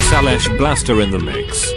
Salesh Blaster in the mix.